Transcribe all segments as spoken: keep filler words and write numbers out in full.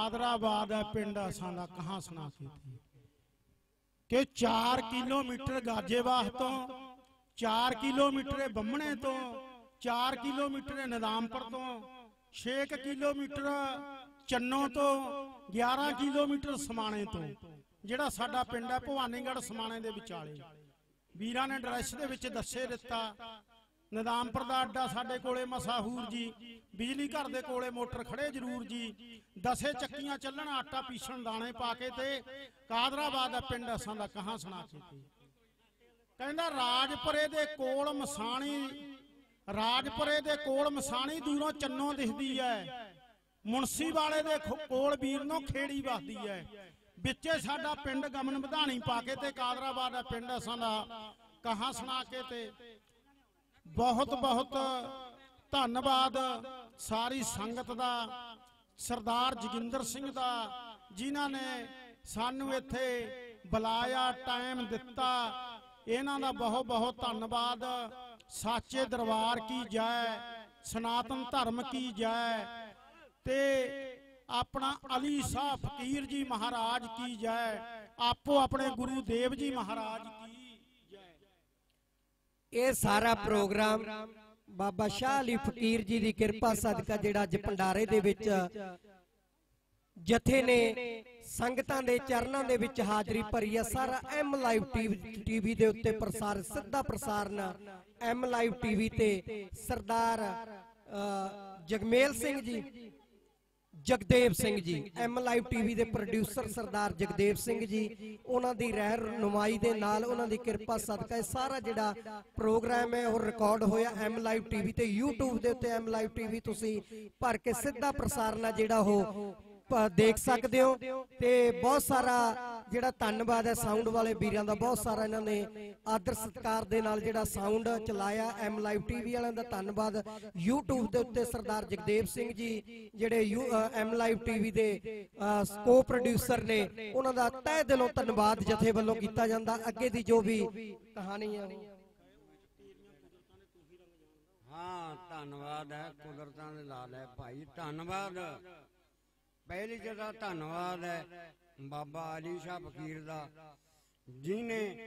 नादराबाद है पिंड असां दा कहां सुना कीती कि चार किलोमीटर गाजेवाह तो चार किलोमीटर बमणे तो चार किलोमीटर निजामपुर तो छे किलोमीटर चन्नों तो ग्यारह किलोमीटर समाणे तो जिहड़ा साडा पिंड है भवानीगढ़ समाणे दे विचाले वीरां ने एड्रैस दे विच दस्से दित्ता निजामपुर दा अड्डा साडे कोले मसाहूर जी बिजली घर दे कोले मोटर खड़े जरूर जी दसे चक्कियां चलण आटा पीसण दाणे पा के ते कादराबाद दा पिंड असां दा कहां सुना कीती कहंदा राजपुरे दे कोल मसाणी राजपुरे दे कोल मसाणी दूरों चन्नों दिखदी है मुंसी वाले दे कोल वीरनो खेड़ी वसदी है विचे साडा पिंड गमन बधाणी पाके ते कादराबाद दा पिंड असां दा कहां सुना के ते बहुत बहुत धन्नवाद सारी संगत दा सरदार जगिंदर सिंह दा जिन्हां ने सानू इत्थे बुलाया टाइम दिता इन्हां दा बहुत बहुत धन्नवाद। साचे दरबार की जय, सनातन धर्म की जय ते अपना अली शाह फकीर जी महाराज की जय, आपो अपने गुरु देव जी महाराज की जय। ये सारा प्रोग्राम बाबा शाह अली फकीर जी की कृपा सदका जिहड़ा अज भंडारे दे विच जथे ने संगतां दे चरणां दे विच हाजरी भरी है। सारा एम लाइव टीवी दे उत्ते प्रसार सिद्धा प्रसारण एम लाइव टीवी ते सरदार Jagmel Singh ji Jagdev Singh ji M live TV दे प्रोड्यूसर सरदार जगदेव सिंह जी उन्हां दी रहनुमाई दे नाल उन्हां दी कृपा सदका सारा जिहड़ा प्रोग्राम है और रिकॉर्ड होया एम लाइव टीवी ते यूट्यूब दे उत्ते एम लाइव टीवी तुसीं भर के सीधा प्रसारण जिहड़ा हो देख सकते हो। ते बहुत सारा जिहड़ा धन्नवाद है साउंड वाले वीरां दा, बहुत सारा इन्हां ने आदर सत्कार दे नाल जिहड़ा साउंड चलाया एम लाइव टीवी वालियां दा धन्नवाद। यूट्यूब दे उत्ते सरदार जगदेव सिंह जी जिहड़े एम लाइव टीवी दे को प्रोड्यूसर ने उन्हां दा तहे दिलों धन्नवाद जथे वल्लों कीता जांदा। अगे दी जो भी कहानी है हाँ धन्नवाद है कुदरतां दे लाल है भाई धन्नवाद। पहली जगह धन्नवाद है बाबा अली शाह फकीर दा जिन्हें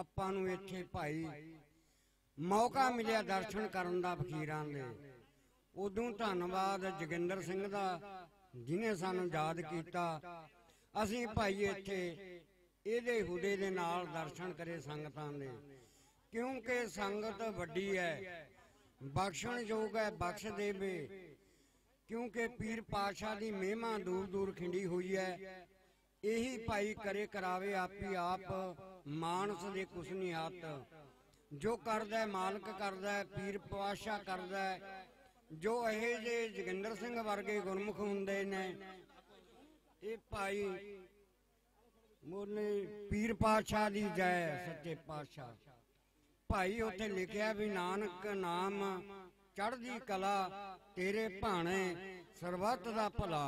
आपां नूं इत्थे भाई मौका मिलिया दर्शन करन दा फकीरां दे। उदों धन्नवाद जगिंदर सिंह दा जिन्हें सानूं याद कीता असीं भाई इत्थे इहदे हुदे दे नाल दर्शन करे संगतां दे क्योंकि संगत वड्डी है बख्शणयोग है बख्श देवे क्योंकि पीर पाशा की महिमा दूर दूर खिंडी हुई है। यही भाई करे करावे आपी आप मानस दे कुछ नहीं हाथ जो करदा है मालक करदा है पीर पाशा करदा है जो इहे जे जगिंदर सिंह वर्गे गुरमुख हुंदे ने ये भाई बोले पीर पाशा दी जय सच्चे पाशाह। भाई उत्थे लिखिया भी नानक नाम चढ़दी कला तेरे भाणे सरबत दा भला,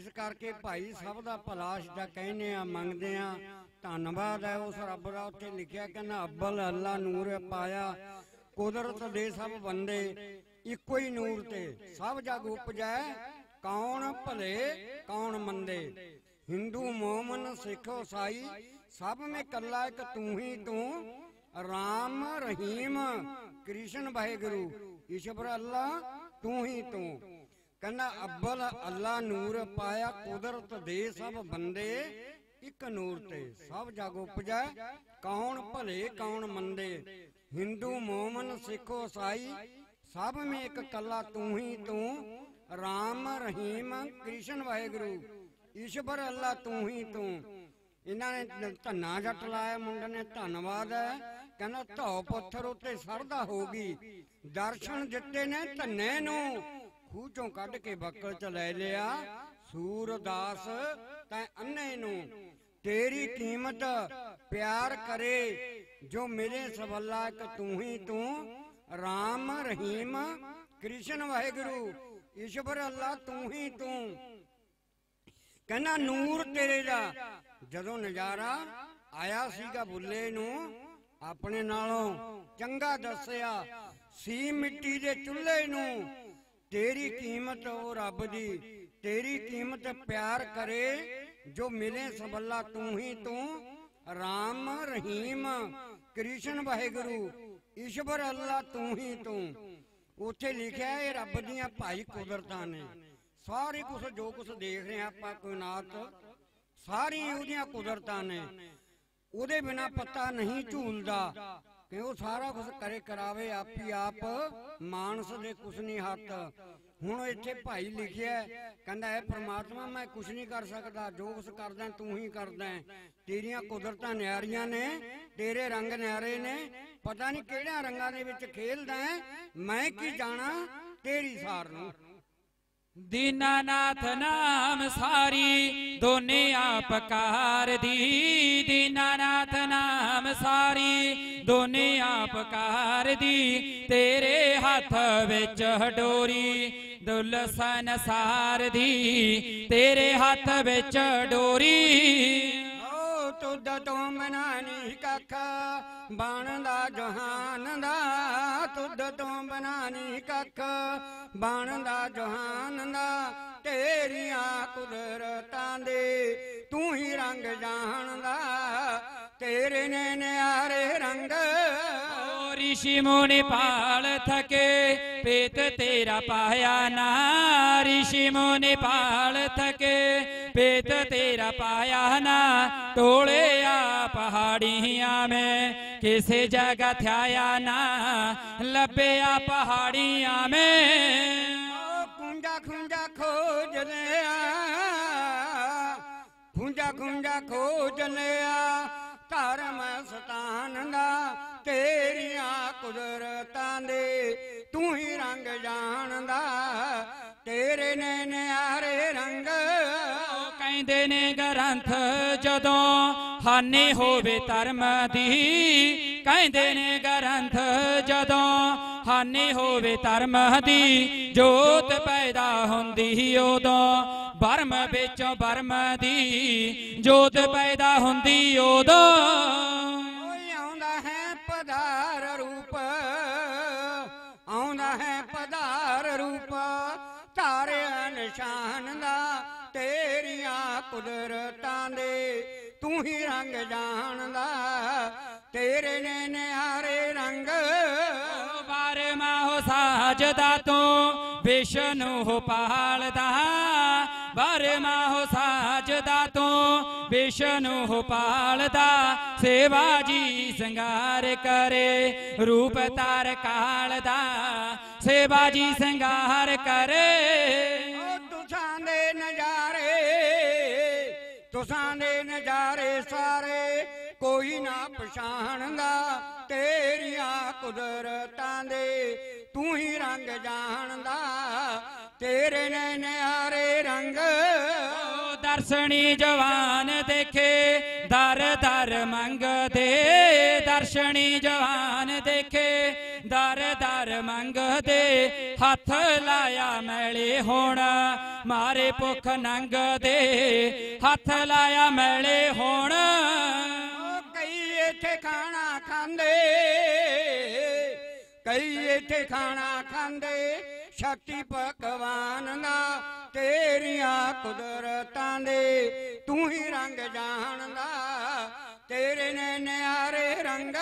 इस करके भाई सब दा भला दा कहने आ मंगदे आ। धन्नवाद है उस रब दा उत्थे लिखिया कहना अब्बल अल्लाह नूर पाया कुदरत दे सब बंदे इको ही नूर ते सब जग उपजै कौन भले कौन मंदे। हिंदू मोमन सिख ईसाई सब में कला एक तू ही तू राम रहीम कृष्ण वाहेगुरु ईश्वर अल्लाह तू ही तू। कहना अब्बल अल्लाह नूर पाया कुदरत दे सब बंदे इक नूर ते सब जग उपजै कौन भले कौन मंदे। हिंदू मोमन सिख ईसाई सब में एक कला तू ही तू राम रहीम कृष्ण वाहेगुरु ईश्वर अल्लाह तू ही तू। इन्होंने धन्ना जट लाया मुंडे ने धन्नवाद है कहना धौ पत्थर उत्ते सरदा होगी दर्शन दिते ने धन्ने नूं खूह चों कढ के बकल च लै लिया सूरदास तैं अन्ने नूं। तेरी कीमत प्यार करे जो मेरे सवल्ला इक तू ही तू राम रहीम कृष्ण वाहेगुरु ईश्वर अल्लाह तू ही तू। कहना नूर तेरे दा जदों नजारा आया सीगा बुल्ले नूं अपने नालों चंगा दस्या सी मिट्टी दे चुल्ले नूं। तेरी कीमत ओ रब दी तेरी कीमत प्यार करे जो मिले सबल्ला तू ही तू, राम रहीम कृष्ण वाहेगुरु ईश्वर अल्लाह तू ही तू। उसे लिखा है रब दियां भाई कुदरतां ने, सारी कुछ जो कुछ देख रहे आपां कायनात सारी उहदियां कुदरतां ने, उहदे बिना पत्ता नहीं झूलदा कि वो सारा कुछ करे करावे आपी आप, मानस दे कुछ नहीं हथ। हुण इत्थे भाई लिखिया कहंदा है परमात्मा मैं कुछ नहीं कर सकता, जो कुछ करदा तू ही करदा है, तेरियां कुदरतां न्यारियां ने, तेरे रंग न्यारे ने, पता नहीं किहड़ियां रंगां दे विच खेलदा है, मैं की जाना तेरी सार नूं। दीनानाथ नाम सारी दुनिया पकार दी, दीनानाथ नाम सारी दुनिया पकार दी, तेरे हाथ विच डोरी दुलसन सार दी, तेरे हाथ विच डोरी। ओ तुद तो बनानी काका बाणदा जहान दा, तुद तो बनानी काका बाणदा जहान दा, तेरिया कुदरतां दे तू ही रंग जानदा, तेरे ने न्यारे रंग। ऋषि मुनि पाल थके पेत तेरा पाया ना, ऋषि मुनि पाल थके पेत तेरा पाया ना, तोड़े आ पहाड़ियां में किसी जगह थया ना, लभे आ पहाड़ियां में। खुंजा खुंजा खोज लिया, खुंजा खुंजा खोज लिया धर्म स्थान दा, तेरिया कुदरतां दे तू ही रंग जानदा, तेरे ने न्यारे रंग। कहंदे ने ग्रंथ जदों हानि होवे धर्म दी, कहंदे ने ग्रंथ जदों हानि होवे धर्म दी, जोत पैदा हुंदी उदों बर्म बेचो बर्म दी, जोत पैदा हुंदी उदों। आउंदा है पधार रूप, आउंदा है पधार रूप तारे निशान दा, तेरिया कुदरतां दे तू ही रंग जानदा, तेरे ने न्यारे रंग। बारमां हो साजदा तू विष्णु हो पालदा, बारमां हो साजदा तू विष्णु हो पालदा, सेवा जी संगार करे रूप तार कालदा, सेवा जी संगार करे। तुसां दे नजारे सारे कोई ना पछाणदा, तेरिया कुदरतां दे तू ही रंग जानदा, तेरे ने न्यारे रंग। दर्शनी जवान देखे दर दर मंगदे, दर्शनी जवान देखे दर दर मंगदे, हथ लाया मैले होना मारे भुख नंग दे, हथ लाया मैले होना। कई इत्थे खाना खांदे, कई इत्थे खाना खांदे शक्ति पकवान ना, तेरिया कुदरतां दे तू ही रंग जानदा, तेरे ने न्यारे रंग।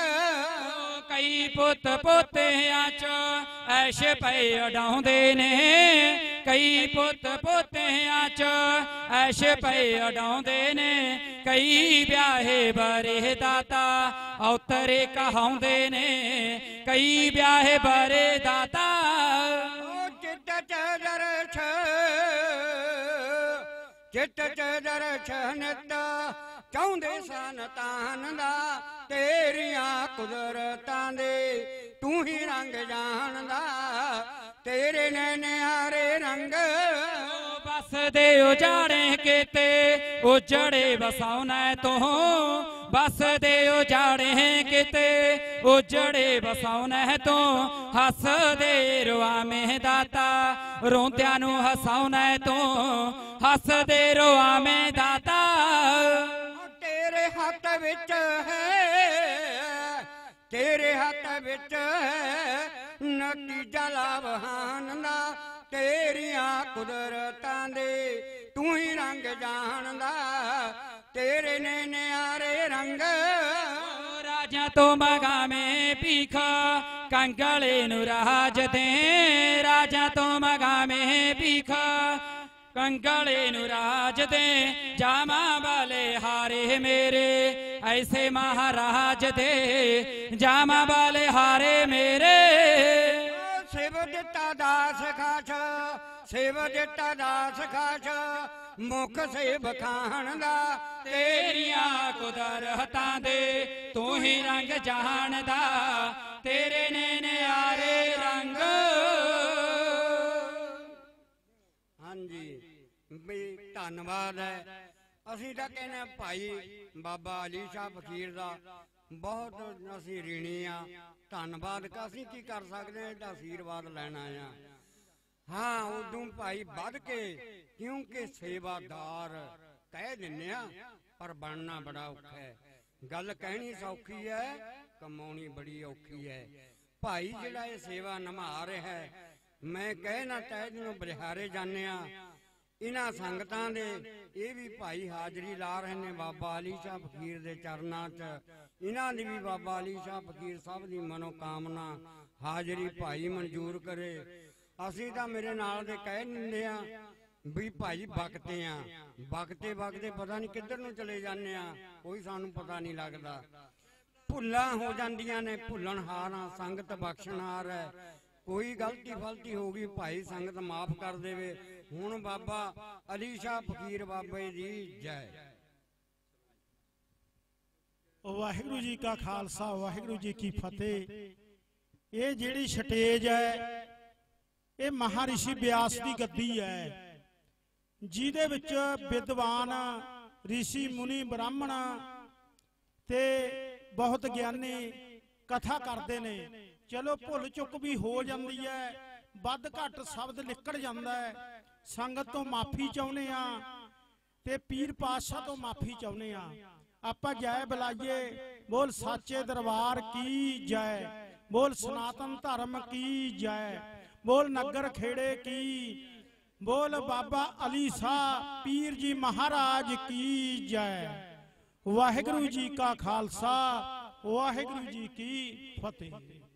कई पुत पोतियां च ऐश पए उडाउंदे ने, कई पुत पोतियां च ऐश पए उडाउंदे ने, कई ब्याहे बरे दाता औतरे कहाउंदे ने, कई ब्याहे बरे दाता। चित च दर्शन चाहुंदे सन तान दा, तेरिया कुदरतां दे तू ही रंग जानदा, तेरे ने न्यारे रंग। बस दे उजाड़े किते उजड़े बसाउना तो, बस दे उजाड़े किते उजड़े बसाउना तो, हस दे रुआवें दाता रोंदियां नूं हसाउना तो, हस दे रुआवें दाता। तेरे हाथ विच है, तेरे हाथ विच है नतीजा लाभान दा, तेरे तेरियां कुदरतां दे तू ही रंग जानदा, तेरे ने न्यारे रंग राजा तो मगामे पीखा कंगले नु राज दे, राजा तो मगामे पीखा कंगले नु राज दे, जामा वाले हारे मेरे ऐसे महाराज दे, जामा वाले हारे मेरे सेव दिता दास खाच, सेव दिता दास खाच मुख सेव खान दा, तेरियां कुदरतां दे तू ही रंग जानदा, तेरे ने न्यारे रंग। हाँ जी भी धन्नवाद है। असी तो कहने भाई बाबा अली शाह फकीर दा बहुत असी ऋणी हाँ, धन्नवाद। असी की कर सकते हैं, आशीर्वाद लेना है। हाँ उदू भाई बढ़ के क्योंकि सेवादार कह दें पर बनना बड़ा औखा है। गल कहनी सौखी है, कमानी बड़ी औखी है। भाई जिहड़ा ये सेवा निभा रहा है, मैं कहना तह दिलों बलिहारे जाने इन्हां संगतां दे। ये भी भाई हाजरी ला रहे हैं बाबा अली शाह फकीर दे चरनां च। इन्हां दी भी बाबा अली शाह फकीर साहब दी मनोकामना हाजरी भाई मंजूर करे। असीं तां मेरे नाल दे कह दिंदे आ भी भाई बखते आ, बखते बखते पता नहीं किधर नूं चले जाने आ, कोई सानूं पता नहीं लगदा। भुल्लां हो जांदियां ने, भुल्लण हारां संगत बख्शणहार है। कोई गलती फलती होगी भाई संगत माफ कर देवे। हुण बाबा अली शाह फकीर बाबे जी जय। वाहिगुरू जी का खालसा वाहिगुरू जी की फतेह। ये जिहड़ी स्टेज है ये महर्षि व्यास की गद्दी है, जिहदे विच विद्वान ऋषि मुनि ब्राह्मण ते बहुत ज्ञानी कथा करते ने। चलो भुल चुक भी हो जाती है, वध घट शब्द निकल जाता है। संगत तो माफी चाहते हाँ, ते पीर पाशाह तो माफी चाहते हाँ। आपां जय बुलाइए, बोल साचे दरबार की जय, बोल सनातन धर्म की जय, बोल नगर खेड़े की, बोल बाबा अली शाह पीर जी महाराज की जय। वाहिगुरू जी का खालसा वाहिगुरू जी की फतेह।